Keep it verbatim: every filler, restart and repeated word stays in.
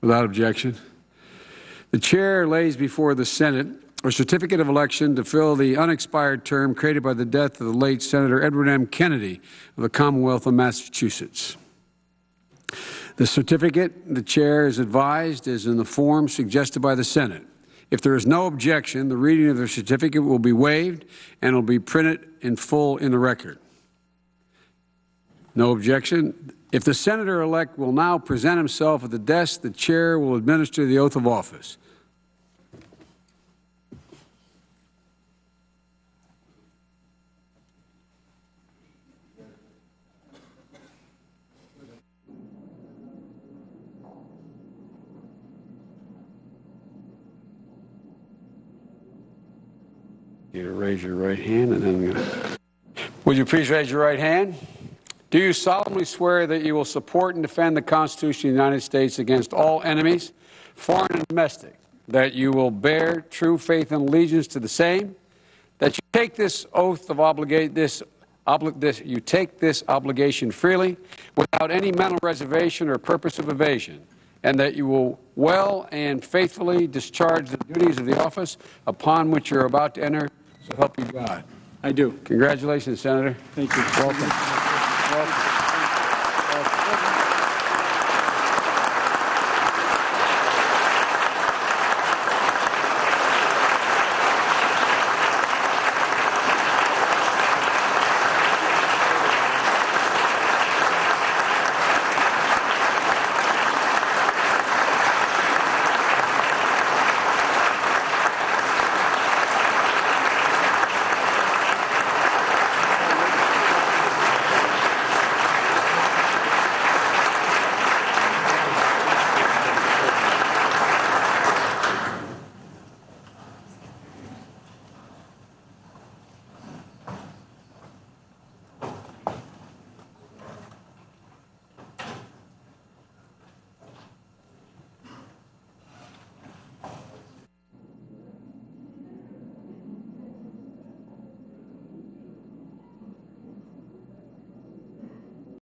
Without objection. The chair lays before the Senate a certificate of election to fill the unexpired term created by the death of the late Senator Edward M. Kennedy of the Commonwealth of Massachusetts. The certificate, the chair is advised, is in the form suggested by the Senate. If there is no objection, the reading of the certificate will be waived and will be printed in full in the record. No objection. If the senator-elect will now present himself at the desk, the chair will administer the oath of office. You to raise your right hand, and then I'm going to. Would you please raise your right hand? Do you solemnly swear that you will support and defend the Constitution of the United States against all enemies, foreign and domestic, that you will bear true faith and allegiance to the same, that you take this oath of obligate this, obli this you take this obligation freely, without any mental reservation or purpose of evasion, and that you will well and faithfully discharge the duties of the office upon which you're about to enter, so help you God. I do. Congratulations, Senator. Thank you. Welcome.